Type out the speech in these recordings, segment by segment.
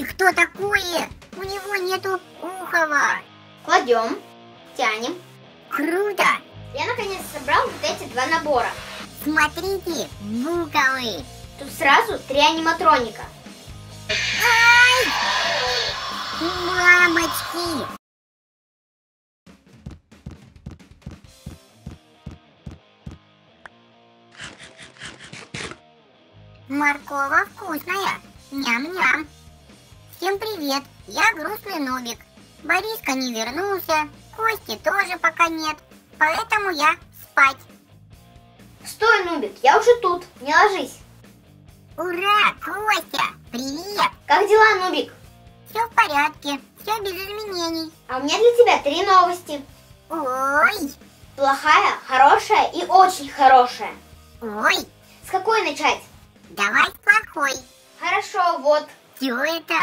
Фокси, кто такое? У него нету ухова. Кладем, тянем. Круто! Я наконец собрал вот эти два набора. Смотрите, буковы. Тут сразу три аниматроника. Ай! Мамочки! Моркова вкусная. Ням-ням. Всем привет, я грустный нубик. Бориска не вернулся, Кости тоже пока нет, поэтому я спать. Стой, нубик, я уже тут, не ложись. Ура, Костя, привет. Как дела, нубик? Все в порядке, все без изменений. А у меня для тебя три новости. Ой. Плохая, хорошая и очень хорошая. Ой. С какой начать? Давай с плохой. Хорошо, вот. Что это?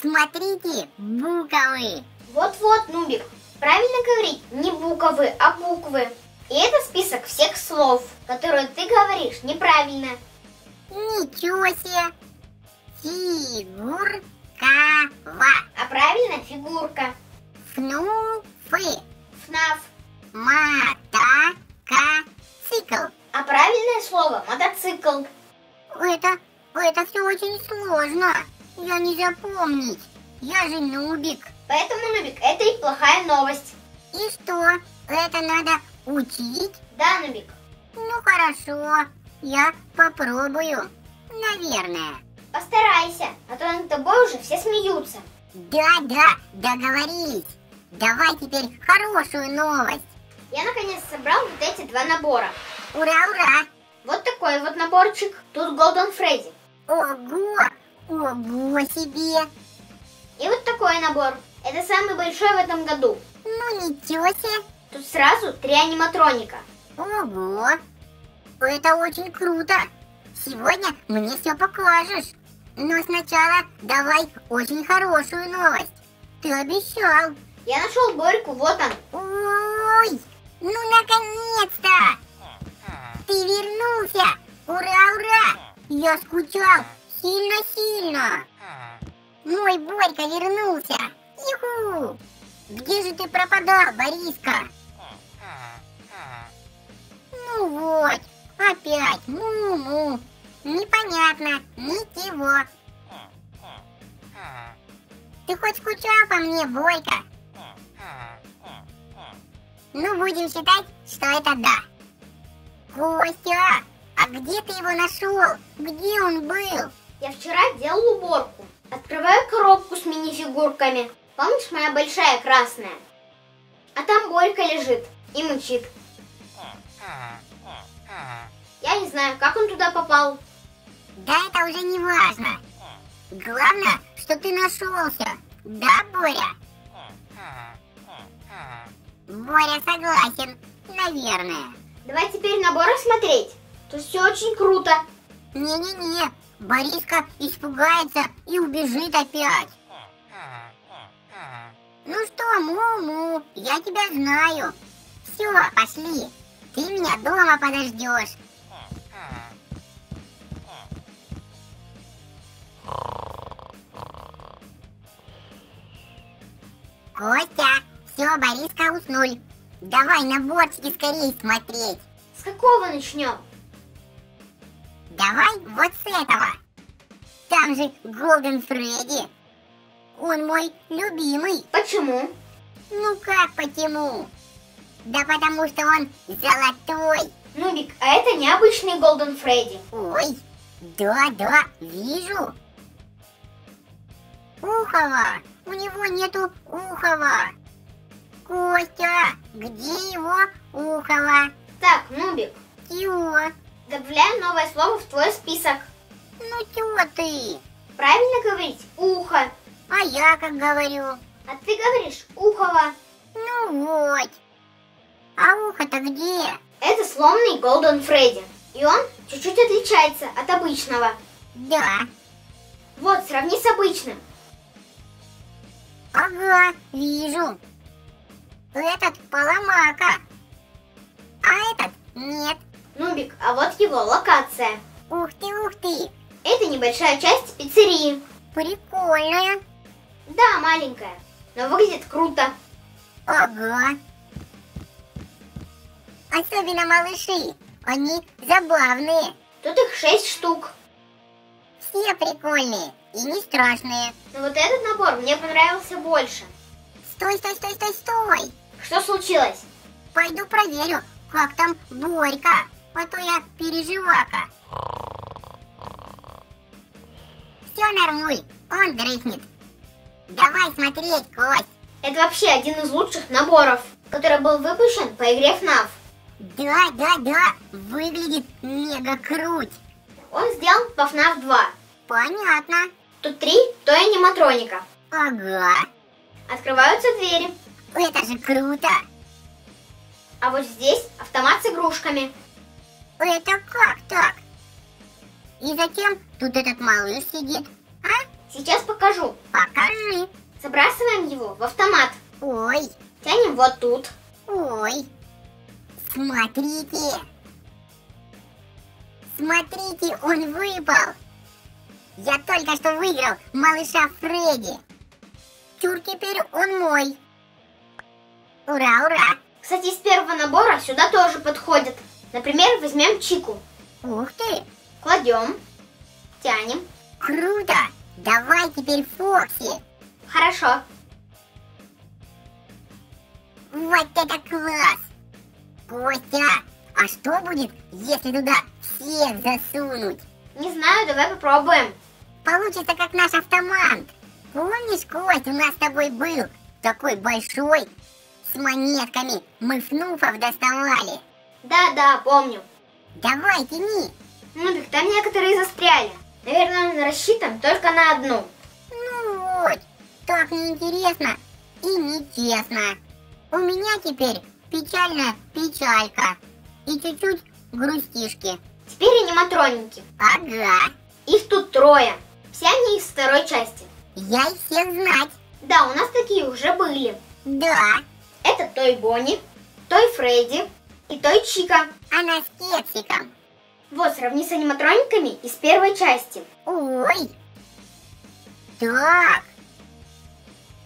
Смотрите, буковы. Вот-вот, нубик. Правильно говорить не буковы, а буквы. И это список всех слов, которые ты говоришь неправильно. Ничего себе. Фигуркова. А правильно фигурка. Фнуфы. ФНАФ. Мотоцикл. А правильное слово мотоцикл. Это все очень сложно. Я не запомнить. Я же нубик. Поэтому, нубик, это и плохая новость. И что? Это надо учить? Да, нубик. Ну хорошо. Я попробую. Наверное. Постарайся, а то над тобой уже все смеются. Да, договорились. Давай теперь хорошую новость. Я наконец собрал вот эти два набора. Ура-ура! Вот такой вот наборчик. Тут Golden Freddy. Ого! Ого себе! И вот такой набор. Это самый большой в этом году. Ну ничего себе! Тут сразу три аниматроника. Ого! Это очень круто! Сегодня мне все покажешь. Но сначала давай очень хорошую новость. Ты обещал. Я нашел Борьку, вот он. Ой! Ну наконец-то! Ты вернулся! Ура-ура! Я скучал сильно-сильно! Мой Борька вернулся! Иху! Где же ты пропадал, Бориска? Ну вот, опять му-му! Непонятно, ничего! Ты хоть скучал по мне, Борька? Ну, будем считать, что это да! Костя, а где ты его нашел? Где он был? Я вчера делал уборку. Открываю коробку с мини-фигурками. Помнишь, моя большая красная? А там Борька лежит и мучит. Я не знаю, как он туда попал. Да это уже не важно. Главное, что ты нашелся. Да, Боря? Боря согласен, наверное. Давай теперь наборы смотреть. Тут все очень круто. Не-не-не, Бориска испугается и убежит опять. Ну что, му-му, я тебя знаю. Все, пошли. Ты меня дома подождешь. Костя, все, Бориска уснули. Давай наборчики скорее смотреть. С какого начнем? Давай вот с этого. Там же Golden Freddy. Он мой любимый. Почему? Ну как почему? Да потому что он золотой. Нубик, а это необычный Golden Freddy. Ой, да, вижу. Ухова. У него нету ухова. Костя, где его ухово? Так, нубик. Чего? Добавляем новое слово в твой список. Ну чего ты? Правильно говорить ухо. А я как говорю? А ты говоришь ухово. Ну вот. А ухо-то где? Это сломанный Golden Freddy. И он чуть-чуть отличается от обычного. Да. Вот, сравни с обычным. Ага, вижу. Этот поломака, а этот нет. Нубик, а вот его локация. Ух ты, ух ты. Это небольшая часть пиццерии. Прикольная. Да, маленькая, но выглядит круто. Ого. Особенно малыши. Они забавные. Тут их 6 штук. Все прикольные и не страшные. Но вот этот набор мне понравился больше. Стой, стой, стой, стой, стой. Что случилось? Пойду проверю, как там Борька. А то я переживака. Все нормуль, он дрыхнет. Давай смотреть, Кость. Это вообще один из лучших наборов, который был выпущен по игре FNAF. Да, да, да, выглядит мега круть. Он сделан по FNAF 2. Понятно. Тут 3 аниматроника. Ага. Открываются двери. Это же круто. А вот здесь автомат с игрушками. Это как так? И затем тут этот малыш сидит, а? Сейчас покажу. Покажи. Забрасываем его в автомат. Ой. Тянем вот тут. Ой. Смотрите. Смотрите, он выпал. Я только что выиграл малыша Фредди. Чур, теперь он мой. Ура, ура. Кстати, из первого набора сюда тоже подходит. Например, возьмем Чику. Ух ты. Кладем. Тянем. Круто. Давай теперь Фокси. Хорошо. Вот это класс. Костя, а что будет, если туда всех засунуть? Не знаю, давай попробуем. Получится как наш автомат. Помнишь, Костя, у нас с тобой был такой большой, с монетками, мы фнуфов доставали. Да-да, помню. Давай, тяни. Нубик, там некоторые застряли. Наверное, он рассчитан только на одну. Ну вот, так неинтересно и нечестно. У меня теперь печальная печалька и чуть-чуть грустишки. Теперь аниматроники. Ага. Их тут 3. Все они из 2 части. Я их всех знать. Да, у нас такие уже были. Да. Это той Бонни, той Фредди и той Чика. Она с кексиком. Вот, сравни с аниматрониками из 1 части. Ой. Так.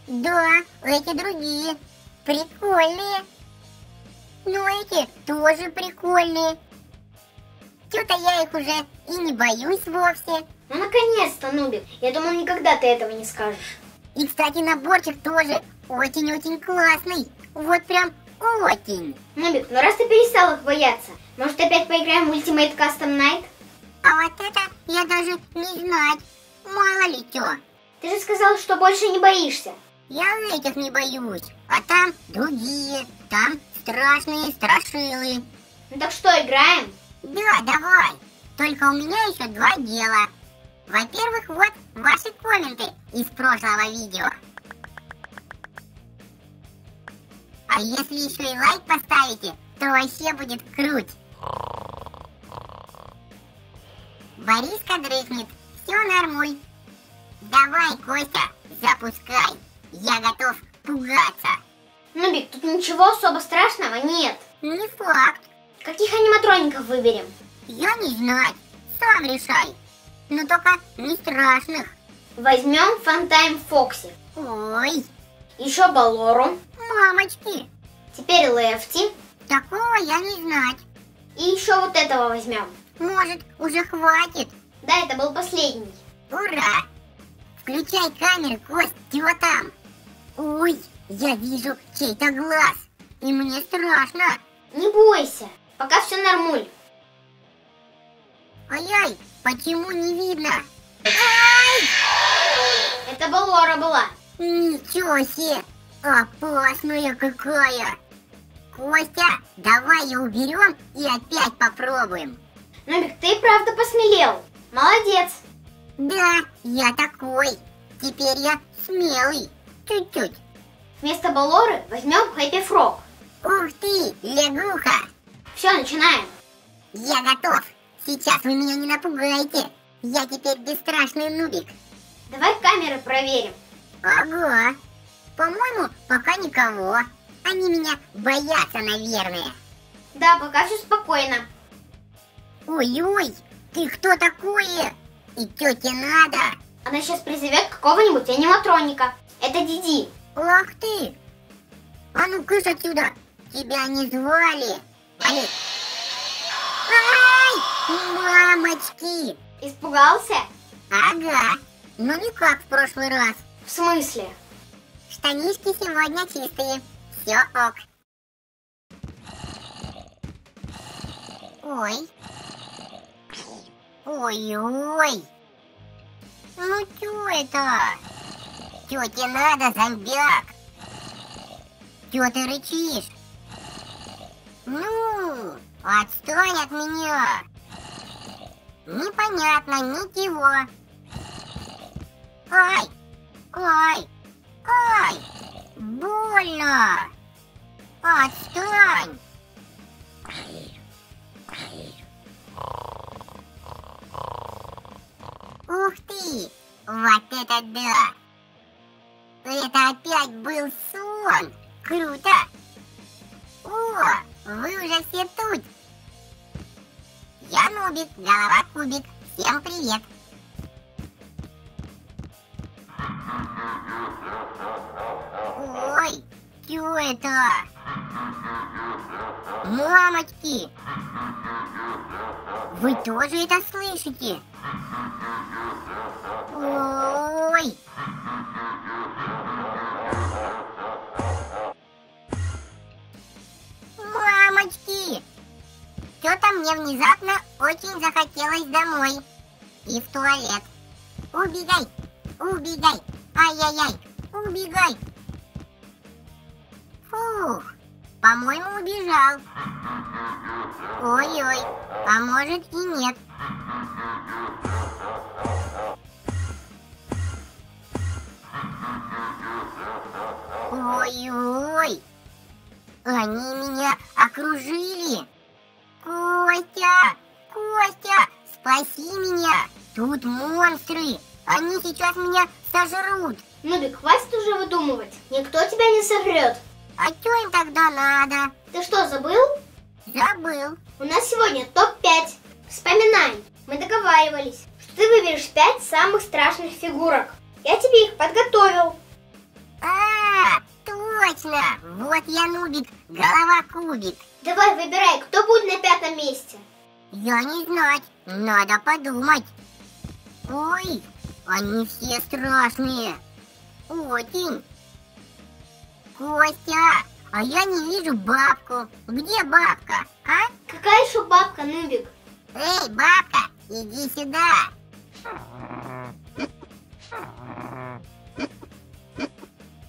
Да, эти другие. Прикольные. Но эти тоже прикольные. Чё-то я их уже и не боюсь вовсе. Ну наконец-то, Нубик. Я думал, никогда ты этого не скажешь. И, кстати, наборчик тоже очень-очень классный. Вот прям очень. Нубик, ну раз ты перестал их бояться, может опять поиграем в Ultimate Custom Night? А вот это я даже не знать. Мало ли чё. Ты же сказал, что больше не боишься. Я этих не боюсь. А там другие, там страшные страшилы. Ну так что, играем? Да, давай. Только у меня еще 2 дела. Во-первых, вот ваши комменты из прошлого видео. А если еще и лайк поставите, то вообще будет круть. Бориска дрыхнет. Все нормуль. Давай, Костя, запускай. Я готов пугаться. Нубик, тут ничего особо страшного нет. Не факт. Каких аниматроников выберем? Я не знаю. Сам решай. Но только не страшных. Возьмем Фантайм Фокси. Ой. Еще Баллору. Мамочки. Теперь Лефти. Такого я не знать. И еще вот этого возьмем. Может, уже хватит? Да, это был последний. Ура. Включай камеру, Кость, чего там? Ой, я вижу чей-то глаз. И мне страшно. Не бойся, пока все нормуль. Ай-яй, почему не видно? Ай! Это Ballora была. Ничего себе, опасная какая. Костя, давай ее уберем и опять попробуем. Нубик, ты правда посмелел. Молодец. Да, я такой. Теперь я смелый. Чуть-чуть. Вместо Ballora возьмем Hippy Frog. Ух ты, лягуха. Все, начинаем. Я готов. Сейчас вы меня не напугаете. Я теперь бесстрашный нубик. Давай камеры проверим. Ого. По-моему, пока никого. Они меня боятся, наверное. Да, пока все спокойно. Ой-ой, ты кто такое? И чё тебе надо? Она сейчас призовет какого-нибудь аниматроника. Это Диди. Ух ты! А ну кыш отсюда! Тебя не звали! Ай! Мамочки! Испугался? Ага, ну не как в прошлый раз. В смысле? Штанишки сегодня чистые. Все ок. Ой. Ой-ой. Ну чё это? Чё тебе надо, зомбяк? Чё ты рычишь? Ну, отстань от меня. Непонятно ничего. Ай, ай, ай, больно. Отстань. Ух ты, вот это да. Это опять был сон. Круто. О, вы уже все тут. Я НУБик, голова кубик. Всем привет. Ой, чё это? Мамочки! Вы тоже это слышите? Ой! Мамочки! Что-то мне внезапно очень захотелось домой и в туалет. Убегай! Убегай! Ай-яй-яй! Убегай! Фух! По-моему, убежал. Ой-ой, а может и нет. Ой-ой, они меня окружили. Костя, Костя, спаси меня. Тут монстры, они сейчас меня сожрут. НУБик, хватит уже выдумывать, никто тебя не сожрет. А что им тогда надо? Ты что, забыл? Забыл. У нас сегодня топ-5. Вспоминай. Мы договаривались, что ты выберешь 5 самых страшных фигурок. Я тебе их подготовил. А, точно. Вот я НУБик, голова кубик. Давай выбирай, кто будет на 5-м месте. Я не знать. Надо подумать. Ой, они все страшные. Очень. Костя, а я не вижу бабку. Где бабка, а? Какая еще бабка, НУБик? Эй, бабка, иди сюда.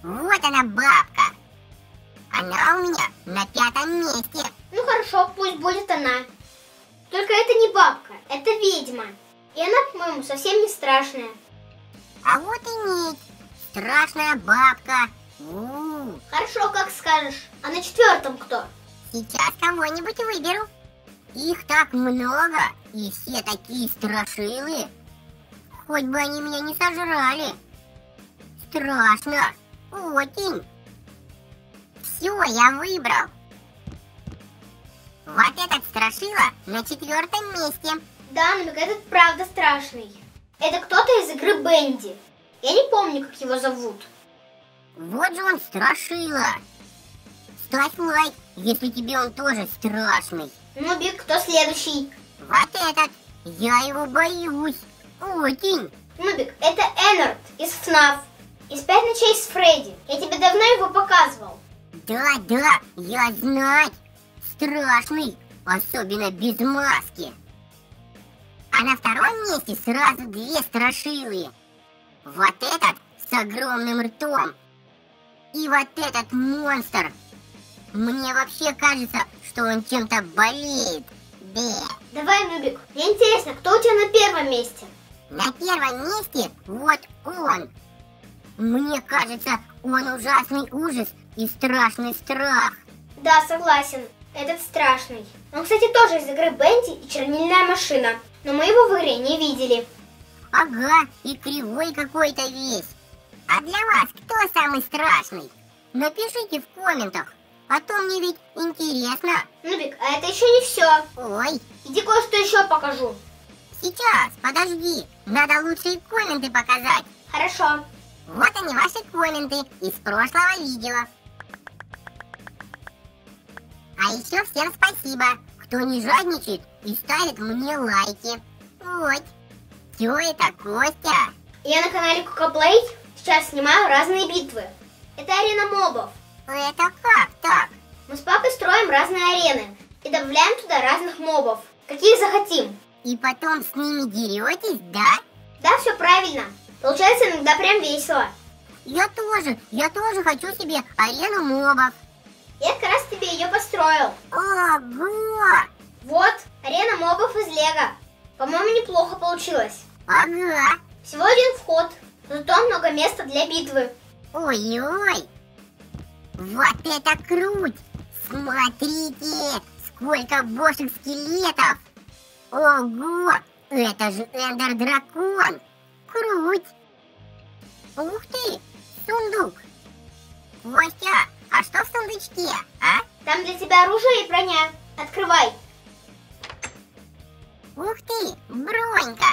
Вот она, бабка. Она у меня на 5-м месте. Ну хорошо, пусть будет она. Только это не бабка, это ведьма. И она, по-моему, совсем не страшная. А вот и нет. Страшная бабка. Хорошо, как скажешь. А на 4-м кто? Сейчас кого-нибудь выберу. Их так много, и все такие страшилы. Хоть бы они меня не сожрали. Страшно. Очень. Все, я выбрал. Вот этот страшила на 4-м месте. Да, но этот правда страшный. Это кто-то из игры Бенди. Я не помню, как его зовут. Вот же он страшила. Ставь лайк, если тебе он тоже страшный. НУБик, кто следующий? Вот этот. Я его боюсь. Очень. НУБик, это Ennard из FNAF. Из 5 ночей с Фредди. Я тебе давно его показывал. Да, да, я знаю. Страшный. Особенно без маски. А на 2-м месте сразу 2 страшилы. Вот этот с огромным ртом. И вот этот монстр. Мне вообще кажется, что он чем-то болеет. Да. Давай, НУБик, мне интересно, кто у тебя на 1-м месте? На 1-м месте вот он. Мне кажется, он ужасный ужас и страшный страх. Да, согласен, этот страшный. Он, кстати, тоже из игры Бенди и чернильная машина. Но мы его в игре не видели. Ага, и кривой какой-то весь. А для вас кто самый страшный? Напишите в комментах, а то мне ведь интересно. НУБик, а это еще не все. Ой. Иди кое-что еще покажу. Сейчас, подожди. Надо лучшие комменты показать. Хорошо. Вот они, ваши комменты из прошлого видео. А еще всем спасибо, кто не жадничает и ставит мне лайки. Вот. Все это Костя. Я на канале KukaPlay сейчас снимаю разные битвы. Это арена мобов. Это как так? Мы с папой строим разные арены и добавляем туда разных мобов, каких захотим. И потом с ними деретесь, да? Да, все правильно. Получается иногда прям весело. Я тоже хочу себе арену мобов. Я как раз тебе ее построил. Ого! Вот, арена мобов из Лего. По-моему, неплохо получилось. Ага. Всего один вход, зато много места для битвы. Ой-ой! Вот это круть! Смотрите, сколько бошек скелетов! Ого! Это же Эндер-дракон! Круть! Ух ты! Сундук! Костя, а что в сундучке, а? Там для тебя оружие и броня. Открывай! Ух ты! Бронька!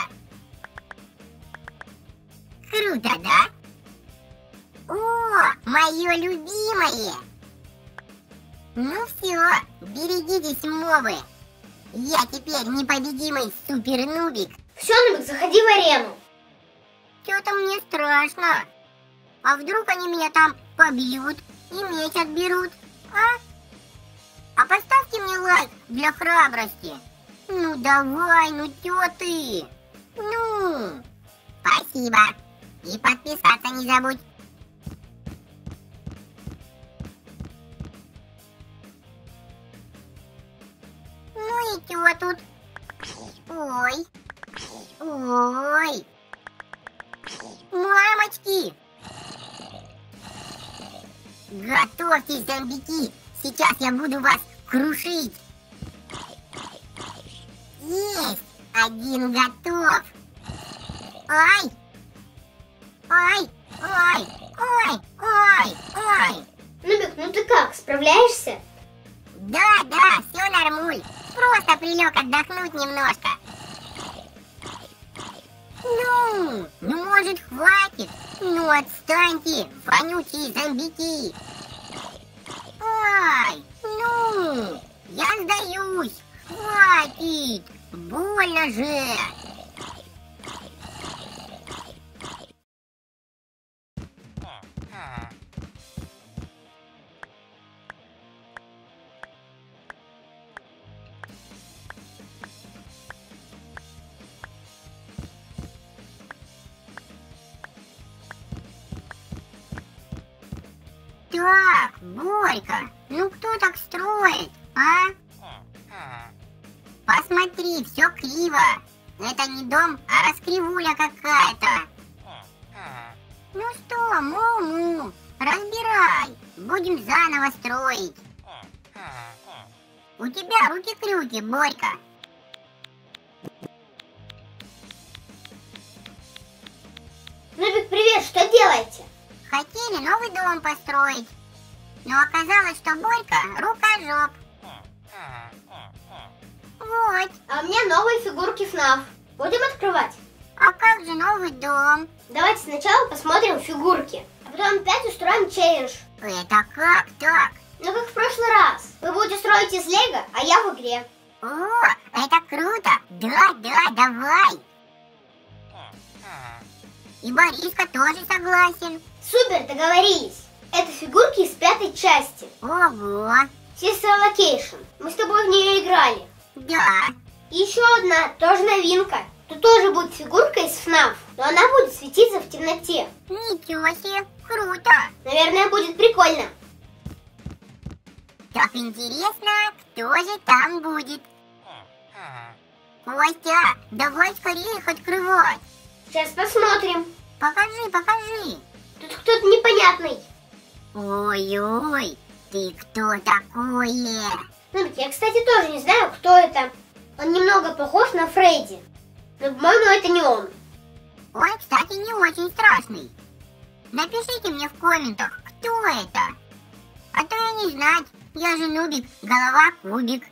Круто, да? О, мое любимое! Ну все, берегитесь, мобы! Я теперь непобедимый супер нубик! Все, нубик, заходи в арену! Что-то мне страшно! А вдруг они меня там побьют и меч отберут, а? А поставьте мне лайк для храбрости! Ну давай, ну чё ты? Ну! Спасибо! И подписаться не забудь! Ну и чё тут? Ой! Ой! Мамочки! Готовьтесь, зомбики! Сейчас я буду вас крушить! Есть! Один готов! Ай! Ай! Ай! Ай! Ай! Ай! Нубик, ну ты как, справляешься? Да, все нормуль. Просто прилег отдохнуть немножко. Ну может хватит? Ну отстаньте, вонючие зомбики! Ай! Ну! Я сдаюсь! Хватит! Больно же! Так, Борька, ну кто так строит, а? Посмотри, все криво. Это не дом, а раскривуля какая-то. Ну что, Му-му, разбирай. Будем заново строить. У тебя руки-крюки, Борька. Нубик, привет, что делаете? Хотели новый дом построить, но оказалось, что Борька рукожоп. Вот. А у меня новые фигурки FNAF. Будем открывать? А как же новый дом? Давайте сначала посмотрим фигурки, а потом опять устроим челлендж. Это как так? Ну как в прошлый раз. Вы будете строить из Лего, а я в игре. О, это круто. Да, давай. И Бориска тоже согласен. Супер, договорились. Это фигурки из 5-й части. Ого. Sister Location. Мы с тобой в нее играли. Да. И еще одна, тоже новинка. Тут тоже будет фигурка из FNAF, но она будет светиться в темноте. Ничего себе, круто. Наверное, будет прикольно. Так интересно, кто же там будет. Костя, давай скорее их открывать. Сейчас посмотрим. Покажи. Тут кто-то непонятный. Ой-ой, ты кто такой? Ну, я, кстати, тоже не знаю, кто это. Он немного похож на Фредди. Но, по-моему, это не он. Он, кстати, не очень страшный. Напишите мне в комментах, кто это. А то я не знать. Я же нубик, голова кубик.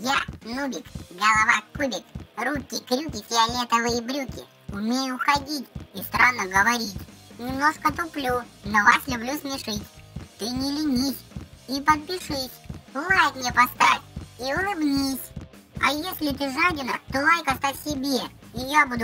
Я нубик, голова кубик. Руки, крюки, фиолетовые брюки. Умею ходить и странно говорить. Немножко туплю, но вас люблю смешить. Ты не ленись и подпишись. Лайк мне поставь и улыбнись. А если ты жадина, то лайк оставь себе, и я буду